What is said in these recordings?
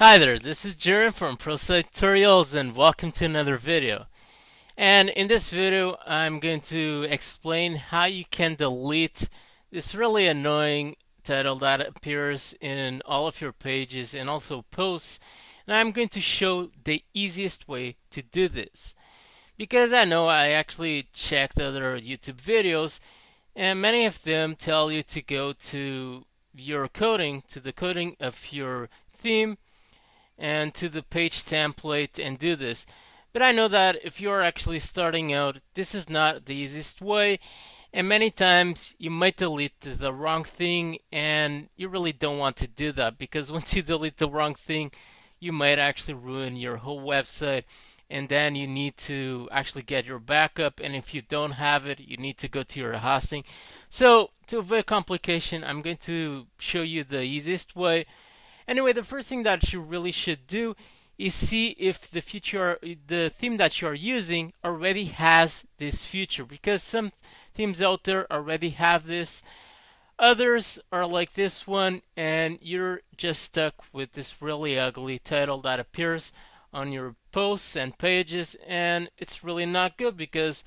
Hi there, this is Jared from ProSiteTutorials and welcome to another video. And in this video I'm going to explain how you can delete this really annoying title that appears in all of your pages and also posts, and I'm going to show the easiest way to do this. Because I know I actually checked other YouTube videos and many of them tell you to go to your coding, to the coding of your theme, and to the page template and do this. But I know that if you're actually starting out, this is not the easiest way, and many times you might delete the wrong thing, and you really don't want to do that, because once you delete the wrong thing you might actually ruin your whole website, and then you need to actually get your backup, and if you don't have it you need to go to your hosting. So to avoid complication, I'm going to show you the easiest way. Anyway, the first thing that you really should do is see if the theme that you are using already has this feature, because some themes out there already have this, others are like this one, and you're just stuck with this really ugly title that appears on your posts and pages, and it's really not good, because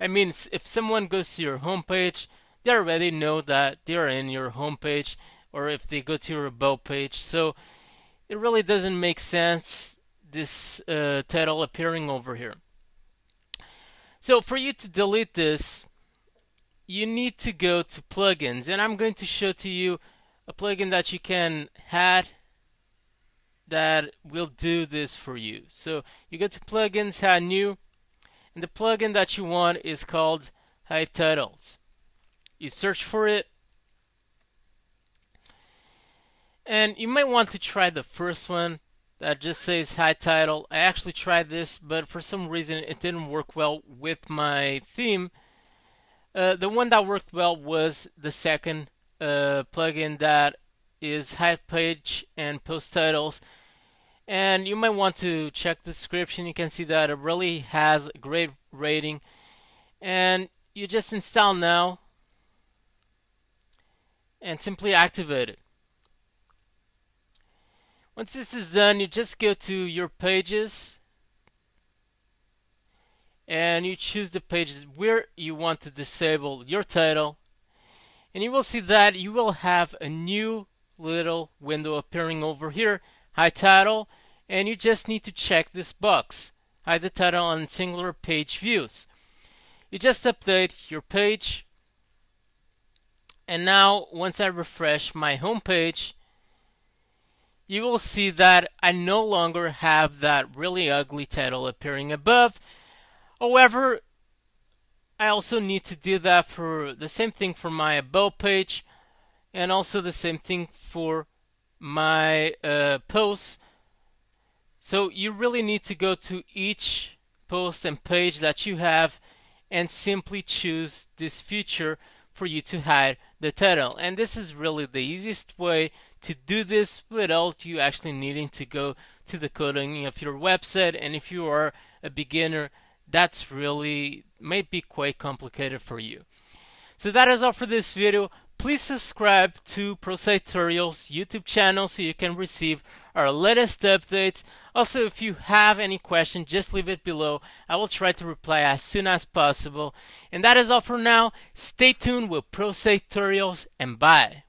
I mean, if someone goes to your homepage, they already know that they're in your homepage, or if they go to your about page. So it really doesn't make sense, this title appearing over here. So for you to delete this, you need to go to plugins, and I'm going to show to you a plugin that you can add that will do this for you. So you go to plugins, add new, and the plugin that you want is called Hide Titles. You search for it, and you might want to try the first one that just says Hide Title. I actually tried this, but for some reason it didn't work well with my theme. The one that worked well was the second plugin, that is Hide Page and Post Titles. And you might want to check the description. You can see that it really has a great rating. And you just install now and simply activate it. Once this is done, you just go to your pages and you choose the pages where you want to disable your title, and you will see that you will have a new little window appearing over here, Hide Title, and you just need to check this box, Hide the Title on Singular Page Views. You just update your page, and now once I refresh my home page, you will see that I no longer have that really ugly title appearing above. However, I also need to do that for the same thing for my about page, and also the same thing for my posts. So you really need to go to each post and page that you have and simply choose this feature for you to hide the title. And this is really the easiest way to do this without you actually needing to go to the coding of your website, and if you are a beginner, that's really might be quite complicated for you. So that is all for this video. Please subscribe to ProSiteTutorials YouTube channel so you can receive our latest updates. Also, if you have any question, just leave it below. I will try to reply as soon as possible. And that is all for now. Stay tuned with ProSiteTutorials, and bye.